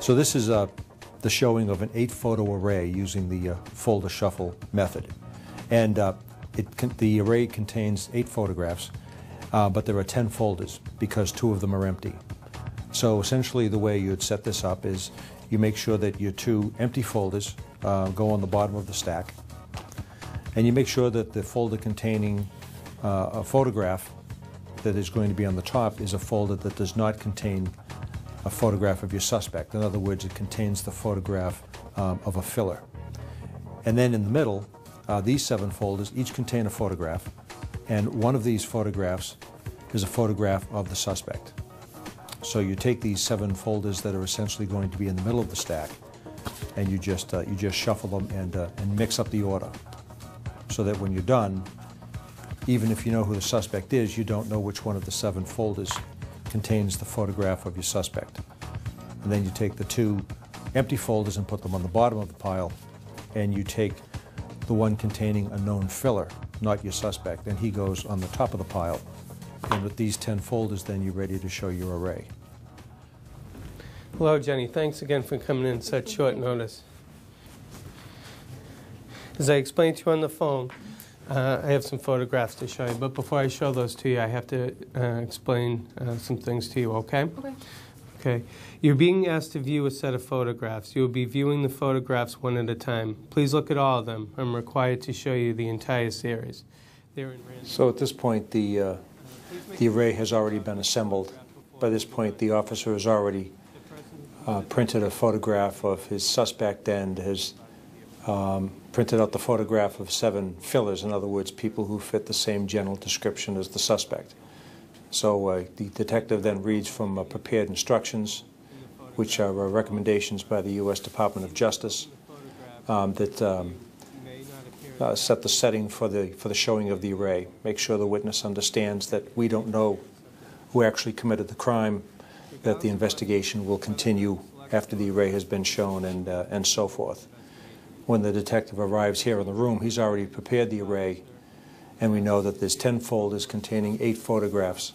So this is the showing of an 8-photo array using the folder shuffle method. And the array contains 8 photographs, but there are 10 folders because 2 of them are empty. So essentially the way you'd set this up is you make sure that your 2 empty folders go on the bottom of the stack, and you make sure that the folder containing a photograph that is going to be on the top is a folder that does not contain a photograph of your suspect. In other words, it contains the photograph of a filler. And then in the middle, these 7 folders each contain a photograph, and one of these photographs is a photograph of the suspect. So you take these 7 folders that are essentially going to be in the middle of the stack, and you just shuffle them and mix up the order, so that when you're done, even if you know who the suspect is, you don't know which one of the 7 folders contains the photograph of your suspect. And then you take the 2 empty folders and put them on the bottom of the pile, and you take the one containing a known filler, not your suspect, and he goes on the top of the pile. And with these 10 folders, then you're ready to show your array. Hello, Jenny. Thanks again for coming in such short notice. As I explained to you on the phone, I have some photographs to show you, but before I show those to you, I have to explain some things to you, okay? Okay. Okay. You're being asked to view a set of photographs. You'll be viewing the photographs one at a time. Please look at all of them. I'm required to show you the entire series. They're in random. So at this point, the array has already been assembled. By this point, the officer has already printed a photograph of his suspect and has printed out the photograph of 7 fillers, in other words, people who fit the same general description as the suspect. So the detective then reads from prepared instructions, which are recommendations by the U.S. Department of Justice that set the setting for the showing of the array. Make sure the witness understands that we don't know who actually committed the crime, that the investigation will continue after the array has been shown, and so forth. When the detective arrives here in the room, he's already prepared the array, and we know that there's 10 folders containing 8 photographs.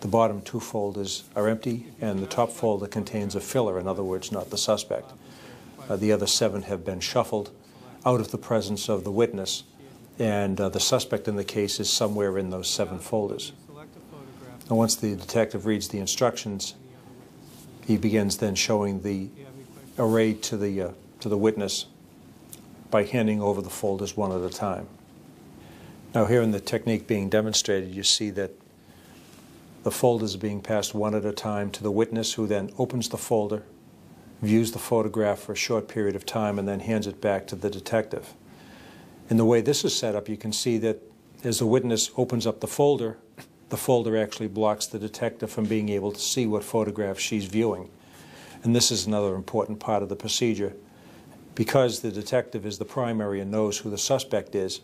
The bottom 2 folders are empty, and the top folder contains a filler, in other words, not the suspect. The other 7 have been shuffled out of the presence of the witness, and the suspect in the case is somewhere in those 7 folders. And once the detective reads the instructions, he begins then showing the array to the witness by handing over the folders one at a time. Now here in the technique being demonstrated, you see that the folders are being passed one at a time to the witness, who then opens the folder, views the photograph for a short period of time, and then hands it back to the detective. And the way this is set up, you can see that as the witness opens up the folder actually blocks the detective from being able to see what photograph she's viewing. And this is another important part of the procedure. Because the detective is the primary and knows who the suspect is,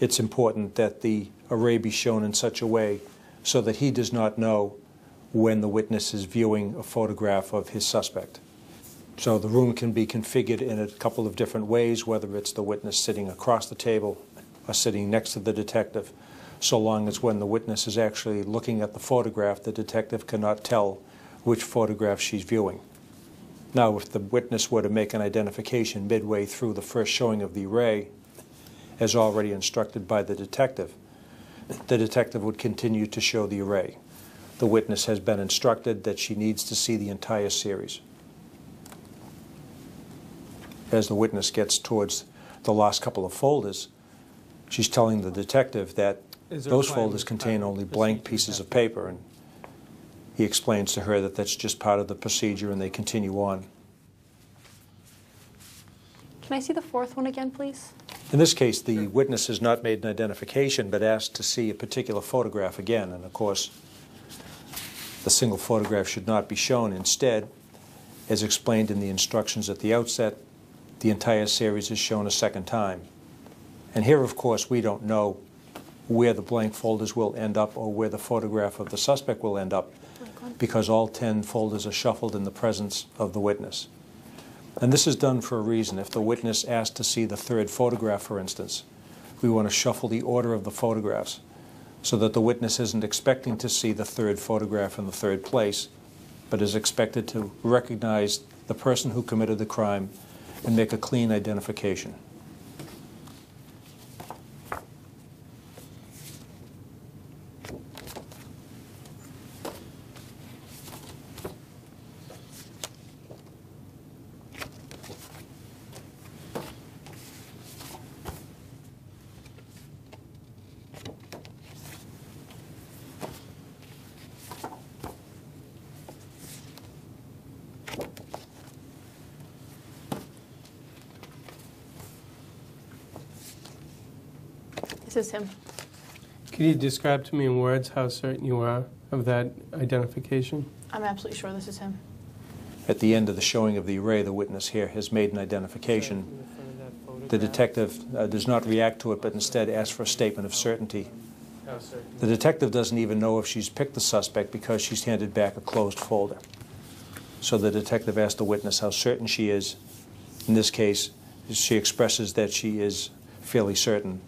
it's important that the array be shown in such a way so that he does not know when the witness is viewing a photograph of his suspect. So the room can be configured in a couple of different ways, whether it's the witness sitting across the table or sitting next to the detective, so long as when the witness is actually looking at the photograph, the detective cannot tell which photograph she's viewing. Now, if the witness were to make an identification midway through the first showing of the array, as already instructed by the detective would continue to show the array. The witness has been instructed that she needs to see the entire series. As the witness gets towards the last couple of folders, she's telling the detective that those folders contain only blank pieces of paper, and he explains to her that that's just part of the procedure, and they continue on. Can I see the 4th one again, please? In this case, the witness has not made an identification but asked to see a particular photograph again. And, of course, the single photograph should not be shown. Instead, as explained in the instructions at the outset, the entire series is shown a 2nd time. And here, of course, we don't know where the blank folders will end up or where the photograph of the suspect will end up, because all 10 folders are shuffled in the presence of the witness. And this is done for a reason. If the witness asked to see the third photograph, for instance, we want to shuffle the order of the photographs so that the witness isn't expecting to see the third photograph in the third place, but is expected to recognize the person who committed the crime and make a clean identification. This is him. Could you describe to me in words how certain you are of that identification? I'm absolutely sure this is him. At the end of the showing of the array, the witness here has made an identification. The detective does not react to it, but instead asks for a statement of certainty. The detective doesn't even know if she's picked the suspect because she's handed back a closed folder. So the detective asks the witness how certain she is. In this case, she expresses that she is fairly certain.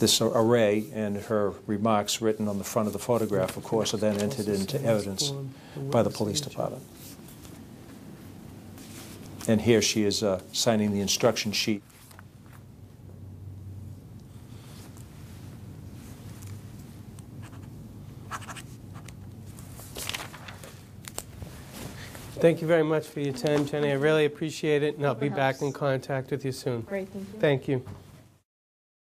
This array and her remarks written on the front of the photograph, of course, are then entered into evidence by the police department. And here she is signing the instruction sheet. Thank you very much for your time, Jenny. I really appreciate it, and I'll be back in contact with you soon. Great, thank you. Thank you.